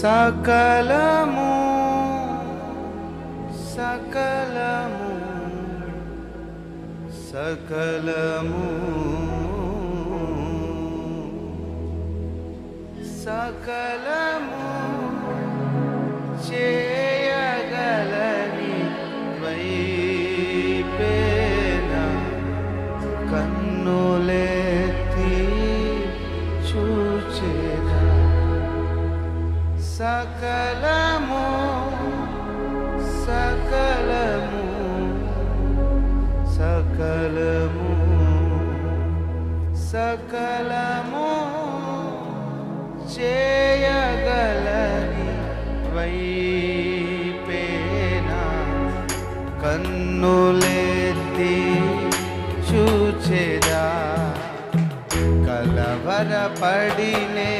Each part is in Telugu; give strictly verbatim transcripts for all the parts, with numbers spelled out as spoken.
సకలము సకలము సకలము సకలము చేయగలని వైపేన కన్నులెత్తి చూచెద సకలము సకలము సకలము సకలము చేయగలని వైపేన కన్నులెత్తి చూచెదా కలవరపడినే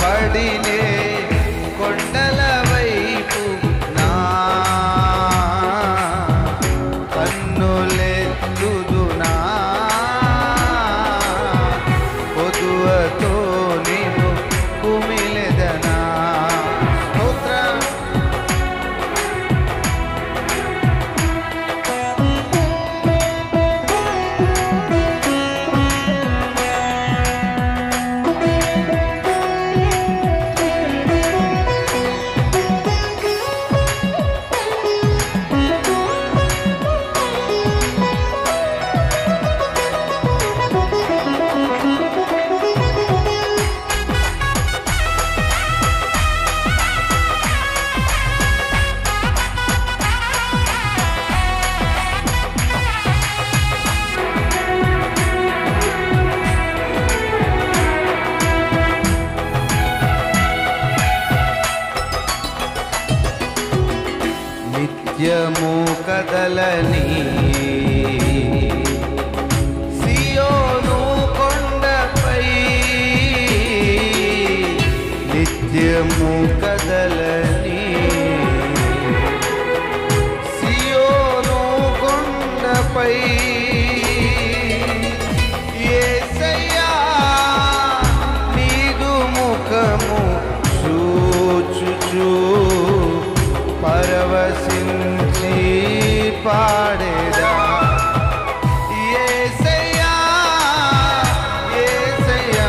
పడినే కొండల వైపు నా కన్నులెత్తుదునా పొదువతో నీవు కుమిలెదనా స్తోత్రం నిత్యము కదలని సియోను కొండపై నిత్యము కదలని సియోను కొండపై యేసయ్యా నీదు ముఖము చూచుచు పరవశించి పాడేదా యేసయ్యా యేసయ్యా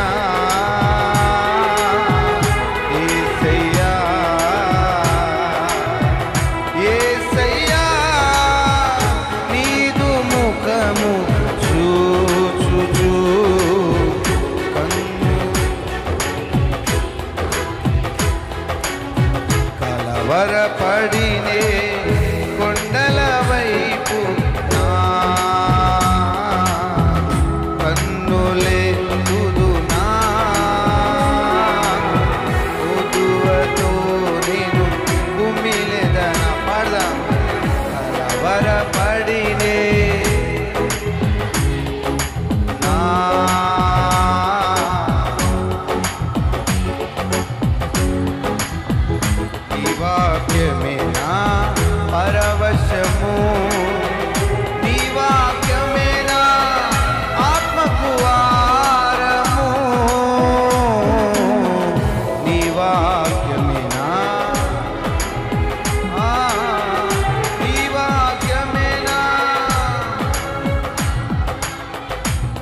యేసయ్యా యేసయ్యా నీదు ముఖము చూచుచు కలవర పడినే కొండల వైపు నా కన్నులెత్తుదునా పొదువతో నీవు కుమిలెదనా పాడదాం కలవర పడినే నా వాక్యమే నా పరవశము నీ వాక్యమే నా ఆత్మకు ఆహారము నీ వాక్యమే నా నీ వాక్యమే నా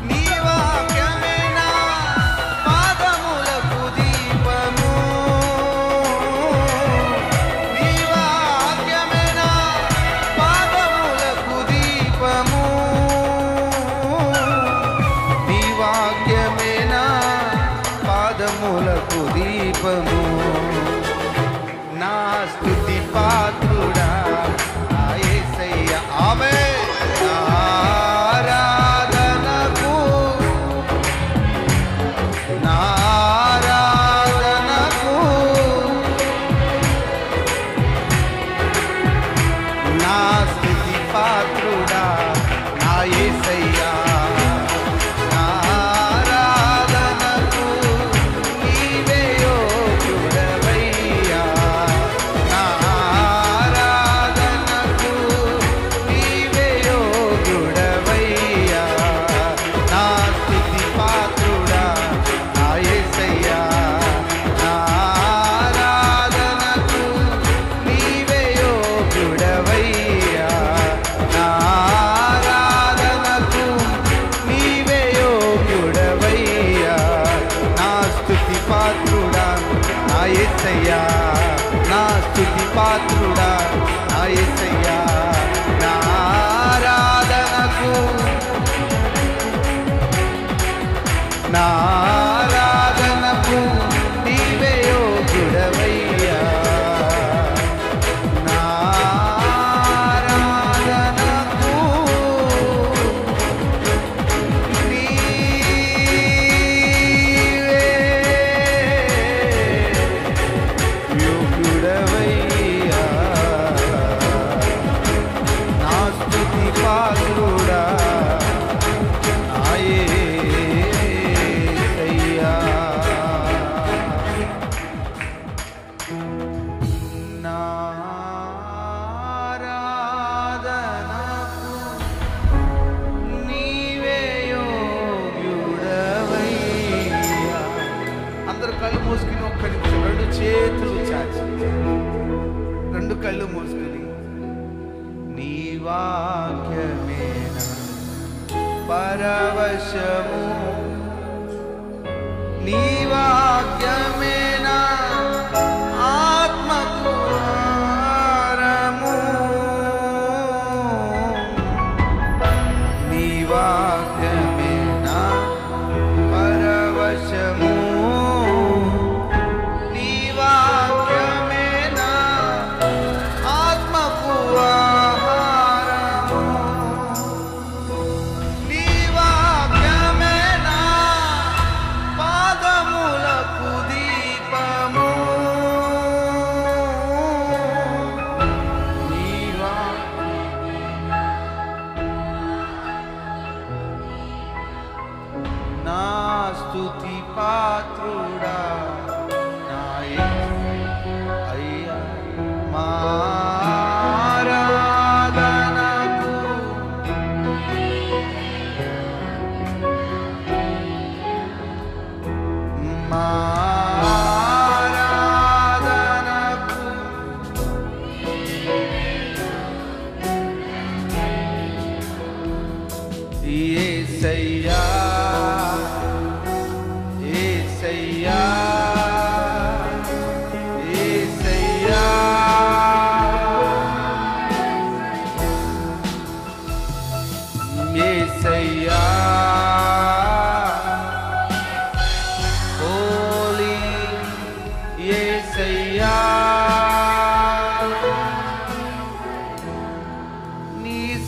నీ వాక్యమే నా పాదములకు దీపము పాదములకు దీపము నా స్తుతి పాత్రుడా యేసయ్యా ఆమేన్ నా ఆరాధనకు నా ఆరాధనకు నా స్తుతి పాత్రుడా యేసయ్యా యేసయ్యా నా స్తుతి పాత్రుడా యేసయ్యా నా ఆరాధనకు నా ఆరాధనకు నీవే యోగ్యుడవయ్యా నా ఆరాధనకు పాత్రుడా యేసయ్యా. అవశ్యము నీ వాక్యమేనా ఆత్మకు ఆహారము నీ వాక్యమేనా పరవశము నీ వాక్యమేనా ఆత్మకు స్తుతి పాత్రుడా నాయ అయ్యా మారాధనకు మారాధనకు యేసయ్యా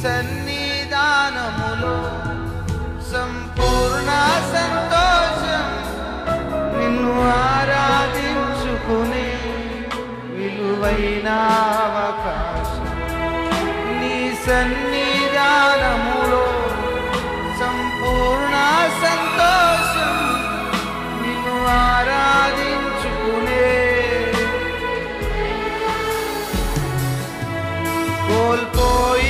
సన్నిధానములో సంపూర్ణ సంతోషం నిన్ను ఆరాధించుకునే విలువైన అవకాశం నీ సన్నిధానములో సంపూర్ణ సంతోషం నిన్ను ఆరాధించుకునే కోల్పోయి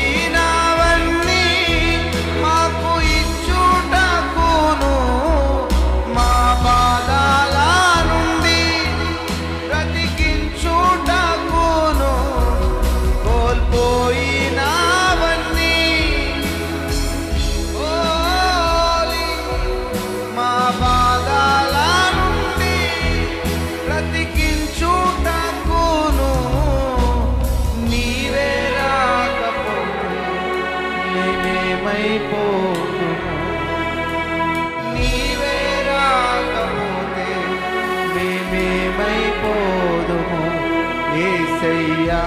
ఏసయ్యా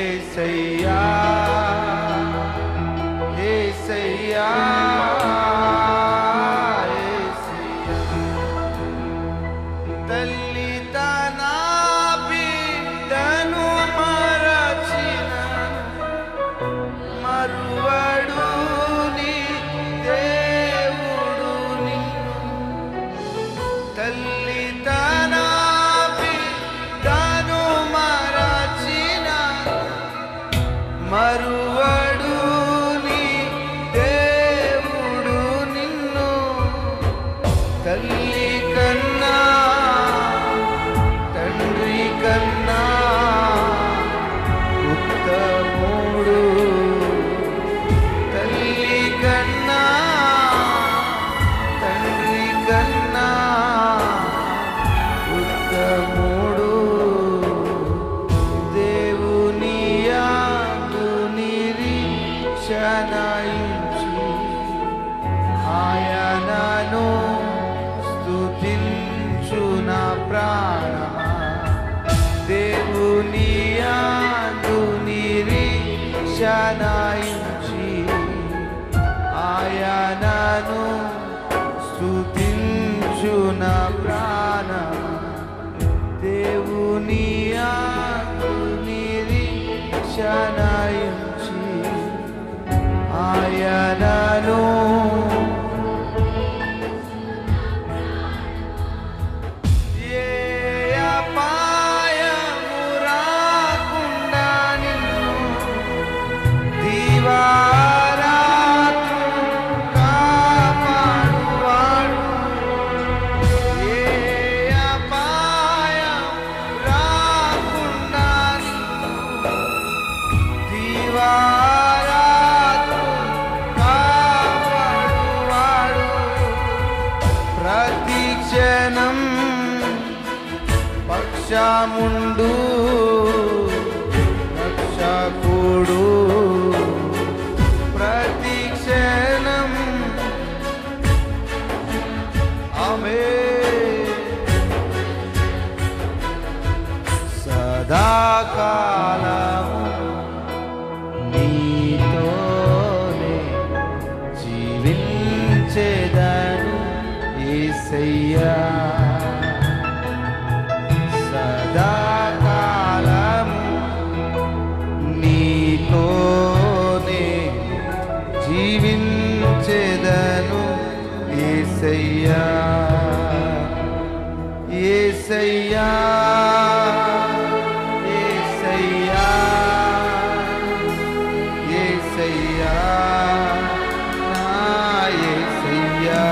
ఏసయ్యా ఏసయ్యా తల్లి తన బిడ్డను మరచిన మరువడు నీ దేవుడు నిన్ను తల్లి తన మరువడు నీ దేవుడు నిన్ను తల్లి కన్నా తండ్రి కన్నా ఉత్తముడు తల్లి కన్నా తండ్రి కన్నా ఉత్తముడు దేవునియా శనాయించి ఆయనను స్తుతించున ప్రాణమా దేవుని యందు నిరీక్షణాయించి ఆయనను స్తుతించున ప్రాణమా దేవుని యందు నిరీక్షణాయించి ఆయనను ఏ అపాయము రాకుండా నిన్ను దివారాత్రులు కాపాడువాడు ఏ అపాయము రాకుండా నిన్ను దివా. రక్షముండు రక్షకుడు ప్రతిక్షణం ఆమె సదాకాలము నీతోనే జీవించేదను యేసయ్యా Yesaya, Yesaya, Yesaya, Yesaya, na Yesaya,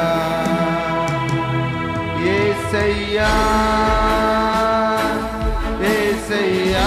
Yesaya, Yesaya, Yesaya, na Yesaya.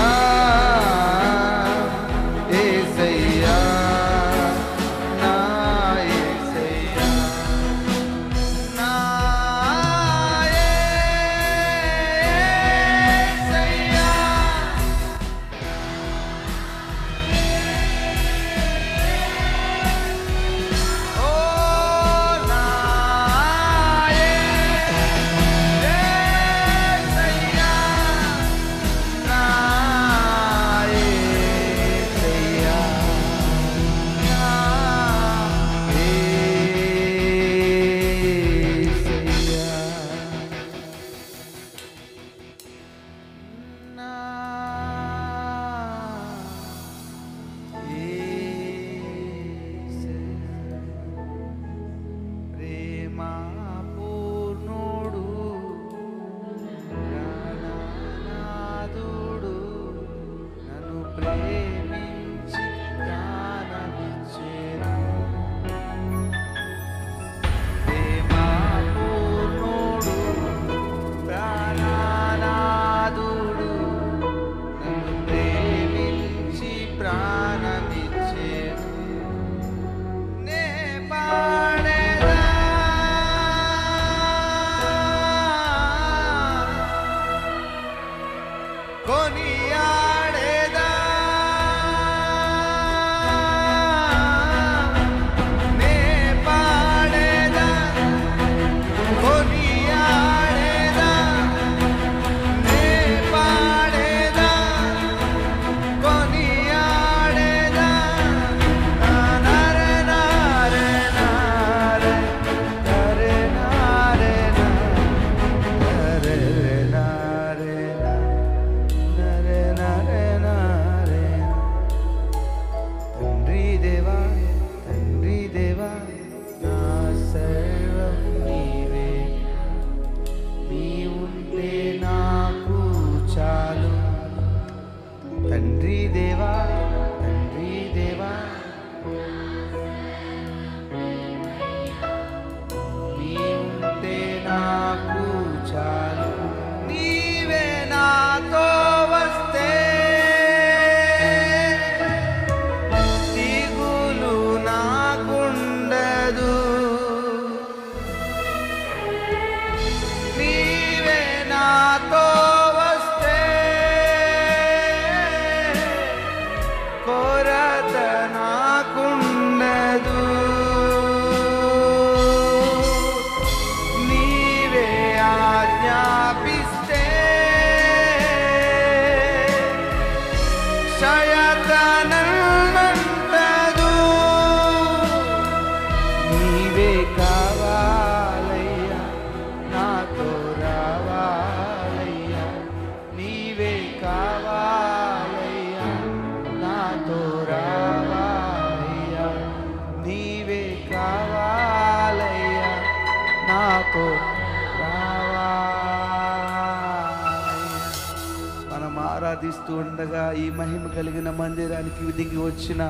మనం ఆరాధిస్తూ ఉండగా ఈ మహిమ కలిగిన మందిరానికి దిగి వచ్చిన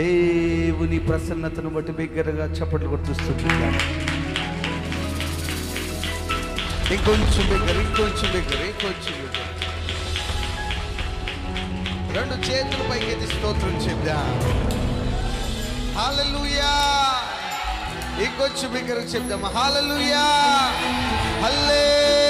దేవుని ప్రసన్నతను బట్టి బిగ్గరగా చప్పట్లు కొట్టుస్తున్నాను. ఇంకొంచెం బిగ్గర ఇంకొంచెం బిగ్గర ఇంకొంచెం బిగ్గర రెండు చేతుల పైకి స్తోత్రం చెప్దాం. హల్లెలూయా. ఇంకొంచెం బిగ్గర చెప్దాం. హల్లెలూయా. హల్లే